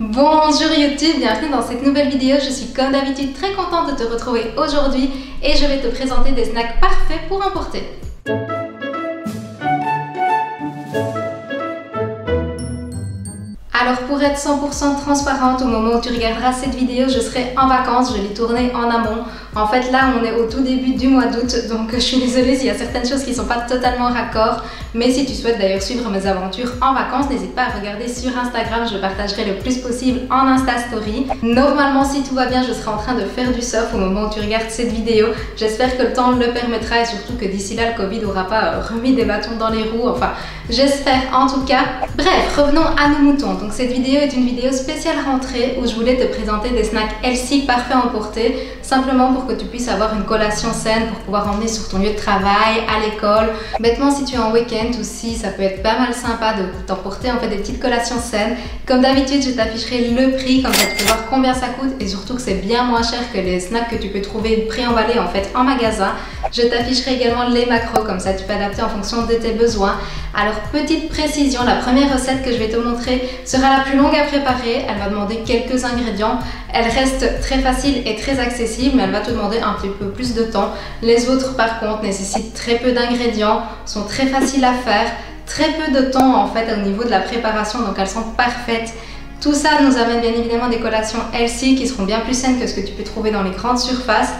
Bonjour YouTube, bienvenue dans cette nouvelle vidéo. Je suis comme d'habitude très contente de te retrouver aujourd'hui et je vais te présenter des snacks parfaits pour emporter. Alors pour être 100% transparente, au moment où tu regarderas cette vidéo, je serai en vacances, je l'ai tournée en amont. En fait là, on est au tout début du mois d'août, donc je suis désolée s'il y a certaines choses qui ne sont pas totalement raccord. Mais si tu souhaites d'ailleurs suivre mes aventures en vacances, n'hésite pas à regarder sur Instagram, je partagerai le plus possible en Insta Story. Normalement, si tout va bien, je serai en train de faire du surf au moment où tu regardes cette vidéo. J'espère que le temps le permettra et surtout que d'ici là, le Covid n'aura pas remis des bâtons dans les roues. Enfin, j'espère en tout cas. Bref, revenons à nos moutons. Donc cette vidéo est une vidéo spéciale rentrée où je voulais te présenter des snacks healthy parfaits à emporter, simplement pour que tu puisses avoir une collation saine pour pouvoir emmener sur ton lieu de travail, à l'école. Bêtement, si tu es en week-end aussi, ça peut être pas mal sympa de t'emporter en fait des petites collations saines. Comme d'habitude, je t'afficherai le prix, comme ça tu peux voir combien ça coûte et surtout que c'est bien moins cher que les snacks que tu peux trouver pré-emballés en fait en magasin. Je t'afficherai également les macros, comme ça tu peux adapter en fonction de tes besoins. Alors petite précision, la première recette que je vais te montrer sera la plus longue à préparer, elle va demander quelques ingrédients, elle reste très facile et très accessible mais elle va te demander un petit peu plus de temps. Les autres par contre nécessitent très peu d'ingrédients, sont très faciles à faire, très peu de temps en fait au niveau de la préparation, donc elles sont parfaites. Tout ça nous amène bien évidemment des collations healthy qui seront bien plus saines que ce que tu peux trouver dans les grandes surfaces.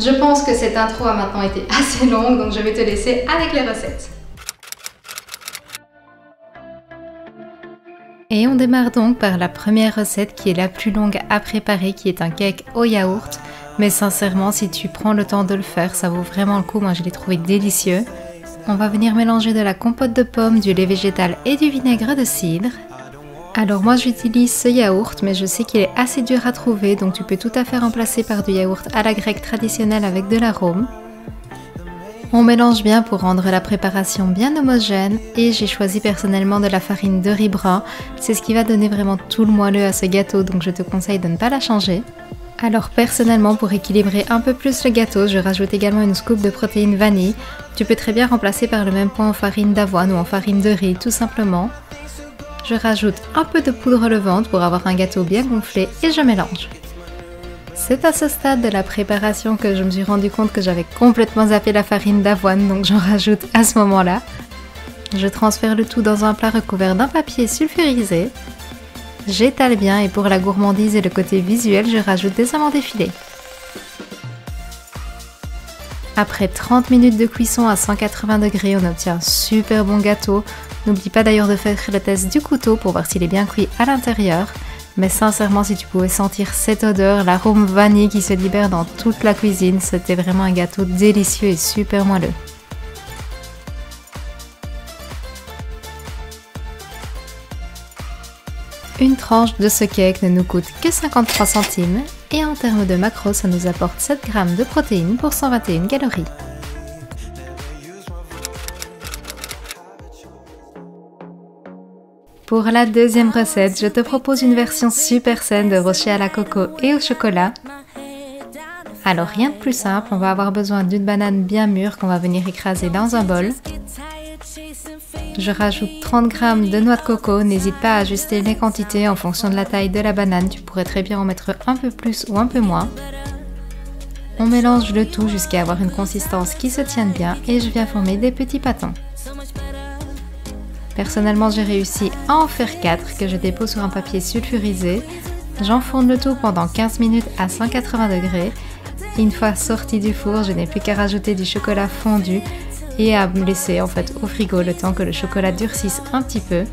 Je pense que cette intro a maintenant été assez longue, donc je vais te laisser avec les recettes. Et on démarre donc par la première recette qui est la plus longue à préparer, qui est un cake au yaourt. Mais sincèrement, si tu prends le temps de le faire, ça vaut vraiment le coup. Moi, je l'ai trouvé délicieux. On va venir mélanger de la compote de pommes, du lait végétal et du vinaigre de cidre. Alors moi, j'utilise ce yaourt, mais je sais qu'il est assez dur à trouver, donc tu peux tout à fait remplacer par du yaourt à la grecque traditionnel avec de l'arôme. On mélange bien pour rendre la préparation bien homogène et j'ai choisi personnellement de la farine de riz brun. C'est ce qui va donner vraiment tout le moelleux à ce gâteau, donc je te conseille de ne pas la changer. Alors personnellement, pour équilibrer un peu plus le gâteau, je rajoute également une scoop de protéines vanille. Tu peux très bien remplacer par le même point en farine d'avoine ou en farine de riz tout simplement. Je rajoute un peu de poudre levante pour avoir un gâteau bien gonflé et je mélange. C'est à ce stade de la préparation que je me suis rendu compte que j'avais complètement zappé la farine d'avoine, donc j'en rajoute à ce moment-là. Je transfère le tout dans un plat recouvert d'un papier sulfurisé. J'étale bien et pour la gourmandise et le côté visuel, je rajoute des amandes effilées. Après 30 minutes de cuisson à 180 degrés, on obtient un super bon gâteau. N'oublie pas d'ailleurs de faire le test du couteau pour voir s'il est bien cuit à l'intérieur. Mais sincèrement, si tu pouvais sentir cette odeur, l'arôme vanille qui se libère dans toute la cuisine, c'était vraiment un gâteau délicieux et super moelleux. Une tranche de ce cake ne nous coûte que 53 centimes et en termes de macros, ça nous apporte 7 grammes de protéines pour 121 calories. Pour la deuxième recette, je te propose une version super saine de rocher à la coco et au chocolat. Alors rien de plus simple, on va avoir besoin d'une banane bien mûre qu'on va venir écraser dans un bol. Je rajoute 30 g de noix de coco, n'hésite pas à ajuster les quantités en fonction de la taille de la banane, tu pourrais très bien en mettre un peu plus ou un peu moins. On mélange le tout jusqu'à avoir une consistance qui se tienne bien et je viens former des petits pâtons. Personnellement, j'ai réussi à en faire 4 que je dépose sur un papier sulfurisé. J'enfourne le tout pendant 15 minutes à 180 degrés. Une fois sorti du four, je n'ai plus qu'à rajouter du chocolat fondu et à me laisser en fait au frigo le temps que le chocolat durcisse un petit peu.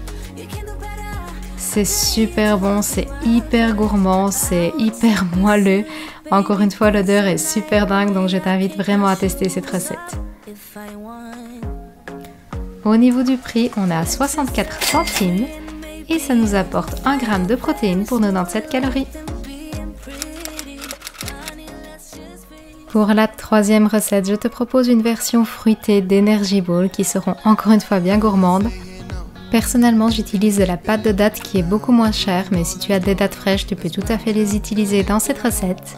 C'est super bon, c'est hyper gourmand, c'est hyper moelleux. Encore une fois, l'odeur est super dingue, donc je t'invite vraiment à tester cette recette. Au niveau du prix, on est à 64 centimes et ça nous apporte 1 g de protéines pour 97 calories. Pour la troisième recette, je te propose une version fruitée d'Energy Ball qui seront encore une fois bien gourmandes. Personnellement, j'utilise de la pâte de dattes qui est beaucoup moins chère, mais si tu as des dattes fraîches, tu peux tout à fait les utiliser dans cette recette.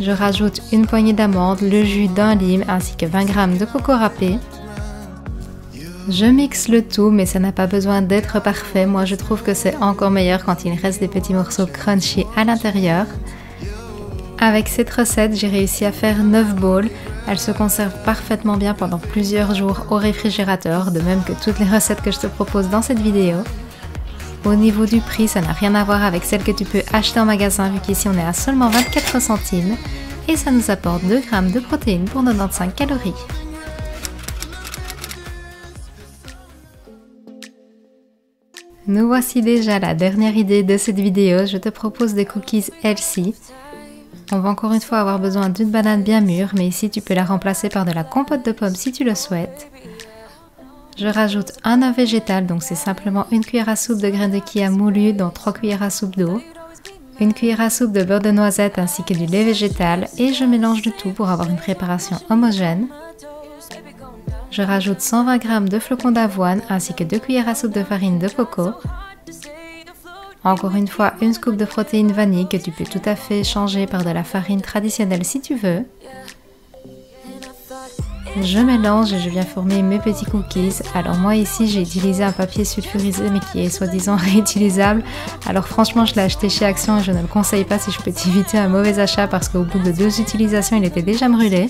Je rajoute une poignée d'amandes, le jus d'un lime ainsi que 20 g de coco râpé. Je mixe le tout, mais ça n'a pas besoin d'être parfait. Moi, je trouve que c'est encore meilleur quand il reste des petits morceaux crunchy à l'intérieur. Avec cette recette, j'ai réussi à faire 9 bowls. Elle se conserve parfaitement bien pendant plusieurs jours au réfrigérateur, de même que toutes les recettes que je te propose dans cette vidéo. Au niveau du prix, ça n'a rien à voir avec celle que tu peux acheter en magasin, vu qu'ici on est à seulement 24 centimes. Et ça nous apporte 2 g de protéines pour 95 calories. Nous voici déjà la dernière idée de cette vidéo, je te propose des cookies healthy. On va encore une fois avoir besoin d'une banane bien mûre, mais ici tu peux la remplacer par de la compote de pommes si tu le souhaites. Je rajoute un œuf végétal, donc c'est simplement une cuillère à soupe de graines de chia moulues dans 3 cuillères à soupe d'eau, une cuillère à soupe de beurre de noisette ainsi que du lait végétal, et je mélange le tout pour avoir une préparation homogène. Je rajoute 120 g de flocons d'avoine ainsi que 2 cuillères à soupe de farine de coco. Encore une fois, une scoop de protéines vanille que tu peux tout à fait changer par de la farine traditionnelle si tu veux. Je mélange et je viens former mes petits cookies. Alors moi ici, j'ai utilisé un papier sulfurisé mais qui est soi-disant réutilisable. Alors franchement, je l'ai acheté chez Action et je ne le conseille pas si je peux t'éviter un mauvais achat parce qu'au bout de 2 utilisations, il était déjà brûlé.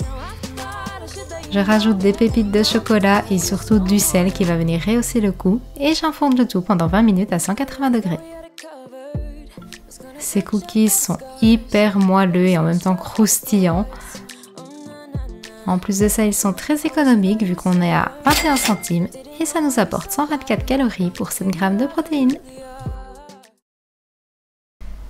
Je rajoute des pépites de chocolat et surtout du sel qui va venir rehausser le goût et j'enfonce le tout pendant 20 minutes à 180 degrés. Ces cookies sont hyper moelleux et en même temps croustillants. En plus de ça, ils sont très économiques vu qu'on est à 21 centimes et ça nous apporte 124 calories pour 7 g de protéines.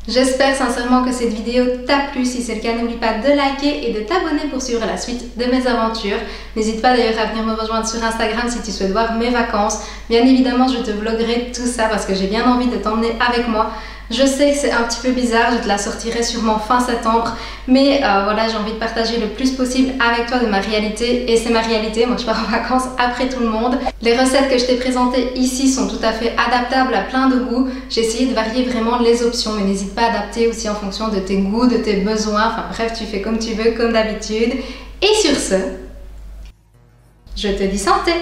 J'espère sincèrement que cette vidéo t'a plu. Si c'est le cas, n'oublie pas de liker et de t'abonner pour suivre la suite de mes aventures. N'hésite pas d'ailleurs à venir me rejoindre sur Instagram si tu souhaites voir mes vacances. Bien évidemment, je te vloguerai tout ça parce que j'ai bien envie de t'emmener avec moi. Je sais que c'est un petit peu bizarre, je te la sortirai sûrement fin septembre, mais voilà, j'ai envie de partager le plus possible avec toi de ma réalité, et c'est ma réalité, moi je pars en vacances après tout le monde. Les recettes que je t'ai présentées ici sont tout à fait adaptables à plein de goûts, j'ai essayé de varier vraiment les options, mais n'hésite pas à adapter aussi en fonction de tes goûts, de tes besoins, enfin bref, tu fais comme tu veux, comme d'habitude. Et sur ce, je te dis santé!